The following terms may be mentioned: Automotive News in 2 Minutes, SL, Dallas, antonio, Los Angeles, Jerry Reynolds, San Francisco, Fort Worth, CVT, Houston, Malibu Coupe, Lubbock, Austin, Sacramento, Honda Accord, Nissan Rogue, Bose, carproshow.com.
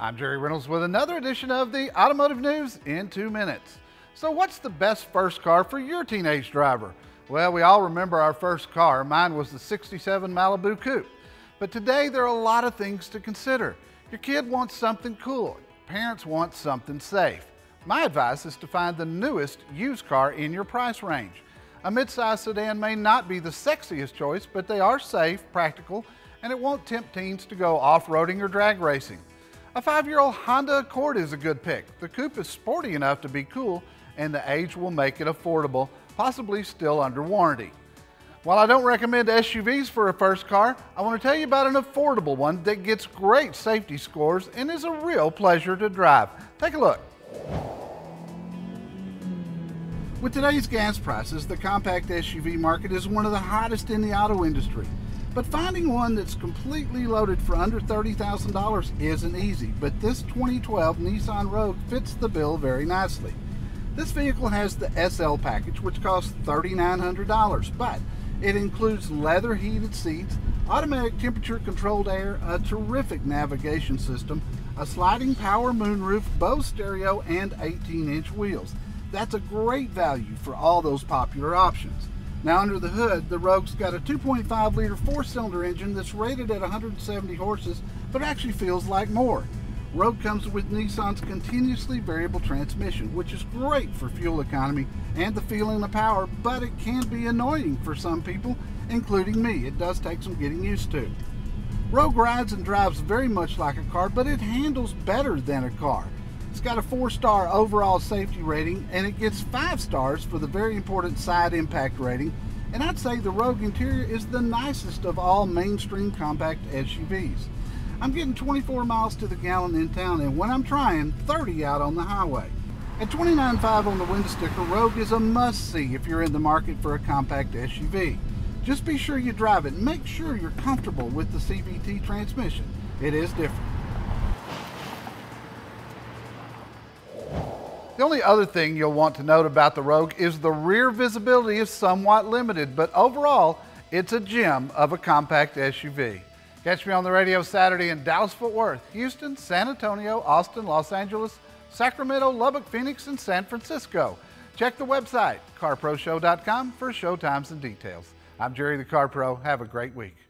I'm Jerry Reynolds with another edition of the Automotive News in 2 minutes. So what's the best first car for your teenage driver? Well, we all remember our first car. Mine was the 67 Malibu Coupe. But today there are a lot of things to consider. Your kid wants something cool. Parents want something safe. My advice is to find the newest used car in your price range. A midsize sedan may not be the sexiest choice, but they are safe, practical, and it won't tempt teens to go off-roading or drag racing. A 5-year-old Honda Accord is a good pick. The coupe is sporty enough to be cool, and the age will make it affordable, possibly still under warranty. While I don't recommend SUVs for a first car, I want to tell you about an affordable one that gets great safety scores and is a real pleasure to drive. Take a look. With today's gas prices, the compact SUV market is one of the hottest in the auto industry. But finding one that's completely loaded for under $30,000 isn't easy, but this 2012 Nissan Rogue fits the bill very nicely. This vehicle has the SL package, which costs $3,900, but it includes leather heated seats, automatic temperature controlled air, a terrific navigation system, a sliding power moonroof, Bose stereo, and 18-inch wheels. That's a great value for all those popular options. Now under the hood, the Rogue's got a 2.5-liter four-cylinder engine that's rated at 170 horses, but actually feels like more. Rogue comes with Nissan's continuously variable transmission, which is great for fuel economy and the feeling of power, but it can be annoying for some people, including me. It does take some getting used to. Rogue rides and drives very much like a car, but it handles better than a car. It's got a 4-star overall safety rating, and it gets 5 stars for the very important side impact rating, and I'd say the Rogue interior is the nicest of all mainstream compact SUVs. I'm getting 24 miles to the gallon in town, and when I'm trying, 30 out on the highway. At $29,500 on the window sticker, Rogue is a must-see if you're in the market for a compact SUV. Just be sure you drive it and make sure you're comfortable with the CVT transmission. It is different. The only other thing you'll want to note about the Rogue is the rear visibility is somewhat limited, but overall, it's a gem of a compact SUV. Catch me on the radio Saturday in Dallas, Fort Worth, Houston, San Antonio, Austin, Los Angeles, Sacramento, Lubbock, Phoenix, and San Francisco. Check the website, carproshow.com, for show times and details. I'm Jerry the Car Pro. Have a great week.